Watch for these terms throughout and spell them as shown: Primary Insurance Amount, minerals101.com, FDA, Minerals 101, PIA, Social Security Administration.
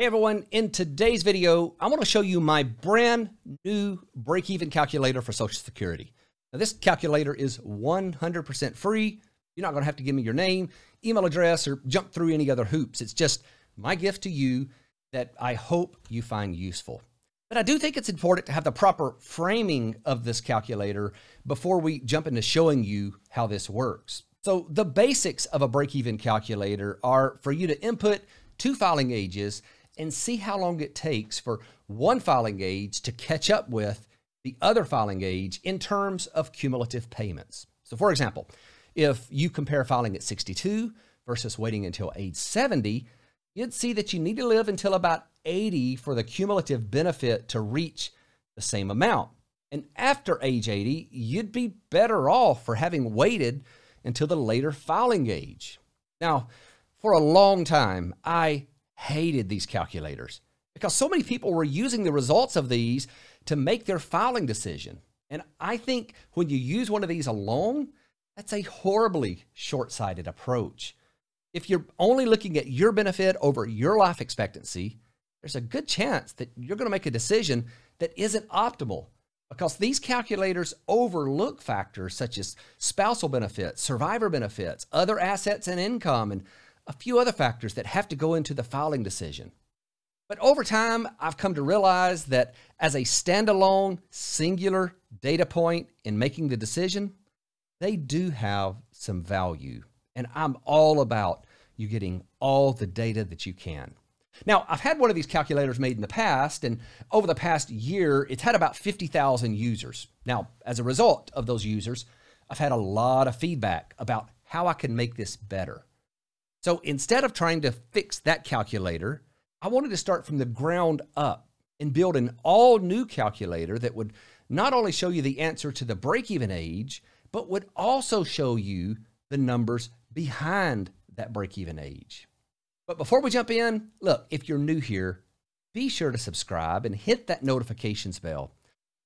Hey everyone, in today's video, I want to show you my brand new break-even calculator for Social Security. Now this calculator is 100% free. You're not going to have to give me your name, email address, or jump through any other hoops. It's just my gift to you that I hope you find useful. But I do think it's important to have the proper framing of this calculator before we jump into showing you how this works. So the basics of a break-even calculator are for you to input two filing ages and see how long it takes for one filing age to catch up with the other filing age in terms of cumulative payments. So for example, if you compare filing at 62 versus waiting until age 70, you'd see that you need to live until about 80 for the cumulative benefit to reach the same amount. And after age 80, you'd be better off for having waited until the later filing age. Now, for a long time, I hated these calculators because so many people were using the results of these to make their filing decision. And I think when you use one of these alone, that's a horribly short-sighted approach. If you're only looking at your benefit over your life expectancy, there's a good chance that you're going to make a decision that isn't optimal because these calculators overlook factors such as spousal benefits, survivor benefits, other assets and income, and a few other factors that have to go into the filing decision. But over time, I've come to realize that as a standalone, singular data point in making the decision, they do have some value. And I'm all about you getting all the data that you can. Now, I've had one of these calculators made in the past, and over the past year, it's had about 50,000 users. Now, as a result of those users, I've had a lot of feedback about how I can make this better. So instead of trying to fix that calculator, I wanted to start from the ground up and build an all new calculator that would not only show you the answer to the break-even age, but would also show you the numbers behind that break-even age. But before we jump in, look, if you're new here, be sure to subscribe and hit that notifications bell.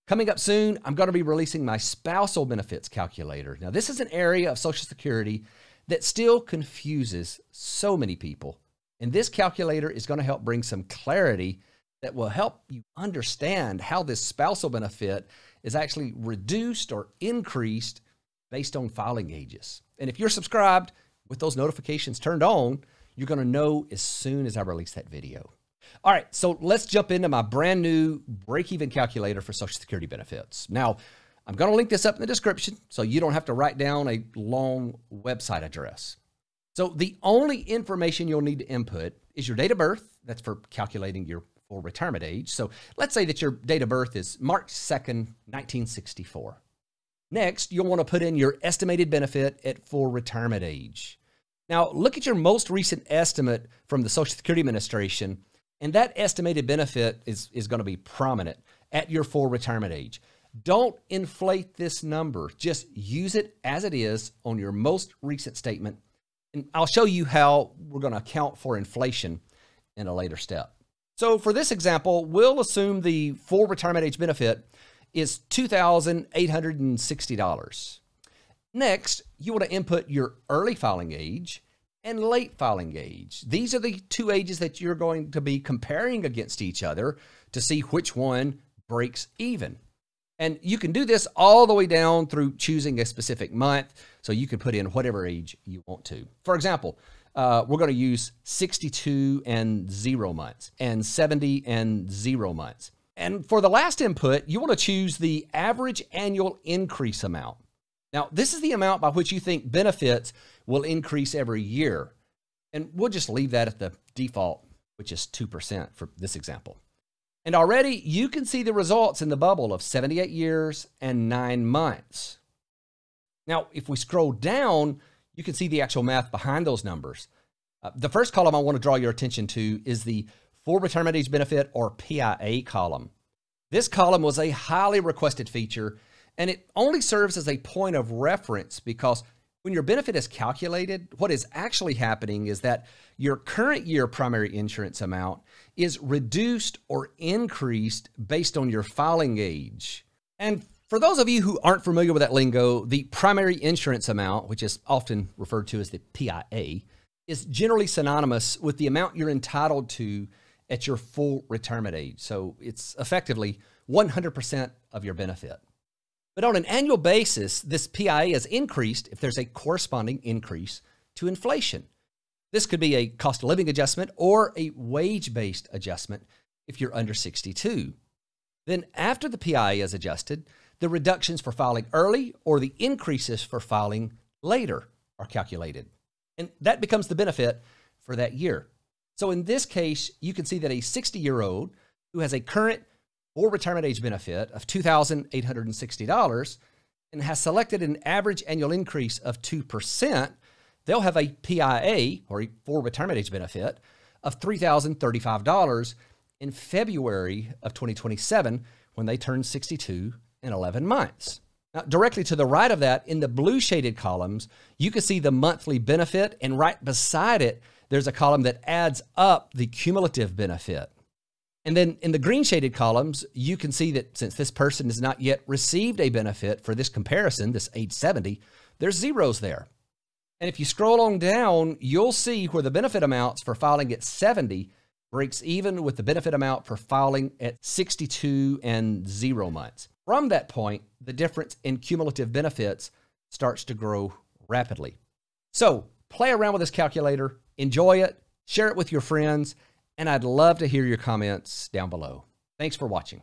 Coming up soon, I'm going to be releasing my spousal benefits calculator. Now, this is an area of Social Security that still confuses so many people. And this calculator is going to help bring some clarity that will help you understand how this spousal benefit is actually reduced or increased based on filing ages. And if you're subscribed with those notifications turned on, you're going to know as soon as I release that video. All right, so let's jump into my brand new break-even calculator for Social Security benefits. Now, I'm going to link this up in the description so you don't have to write down a long website address. So the only information you'll need to input is your date of birth. That's for calculating your full retirement age. So let's say that your date of birth is March 2nd, 1964. Next, you'll want to put in your estimated benefit at full retirement age. Now, look at your most recent estimate from the Social Security Administration, and that estimated benefit is going to be prominent at your full retirement age. Don't inflate this number. Just use it as it is on your most recent statement. And I'll show you how we're going to account for inflation in a later step. So for this example, we'll assume the full retirement age benefit is $2,860. Next, you want to input your early filing age and late filing age. These are the two ages that you're going to be comparing against each other to see which one breaks even. And you can do this all the way down through choosing a specific month, so you can put in whatever age you want to. For example, we're going to use 62 and 0 months and 70 and 0 months. And for the last input, you want to choose the average annual increase amount. Now, this is the amount by which you think benefits will increase every year. And we'll just leave that at the default, which is 2% for this example. And already you can see the results in the bubble of 78 years and 9 months. Now, if we scroll down, you can see the actual math behind those numbers. The first column I want to draw your attention to is the full retirement age benefit or PIA column. This column was a highly requested feature, and it only serves as a point of reference because when your benefit is calculated, what is actually happening is that your current year primary insurance amount is reduced or increased based on your filing age. And for those of you who aren't familiar with that lingo, the primary insurance amount, which is often referred to as the PIA, is generally synonymous with the amount you're entitled to at your full retirement age. So it's effectively 100% of your benefit. But on an annual basis, this PIA is increased if there's a corresponding increase to inflation. This could be a cost of living adjustment or a wage-based adjustment if you're under 62. Then after the PIA is adjusted, the reductions for filing early or the increases for filing later are calculated. And that becomes the benefit for that year. So in this case, you can see that a 60-year-old who has a current or retirement age benefit of $2,860 and has selected an average annual increase of 2%, they'll have a PIA, or a full retirement age benefit, of $3,035 in February of 2027 when they turn 62 in 11 months. Now, directly to the right of that, in the blue shaded columns, you can see the monthly benefit, and right beside it, there's a column that adds up the cumulative benefit. And then in the green shaded columns, you can see that since this person has not yet received a benefit for this comparison, this age 70, there's zeros there. And if you scroll on down, you'll see where the benefit amounts for filing at 70 breaks even with the benefit amount for filing at 62 and 0 months. From that point, the difference in cumulative benefits starts to grow rapidly. So play around with this calculator, enjoy it, share it with your friends, and I'd love to hear your comments down below. Thanks for watching.